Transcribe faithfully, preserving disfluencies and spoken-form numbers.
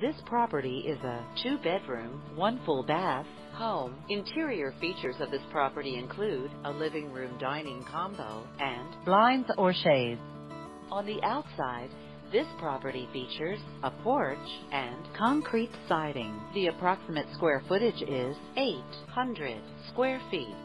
This property is a two-bedroom, one full bath home. Interior features of this property include a living room dining combo and blinds or shades. On the outside, this property features a porch and concrete siding. The approximate square footage is eight hundred square feet.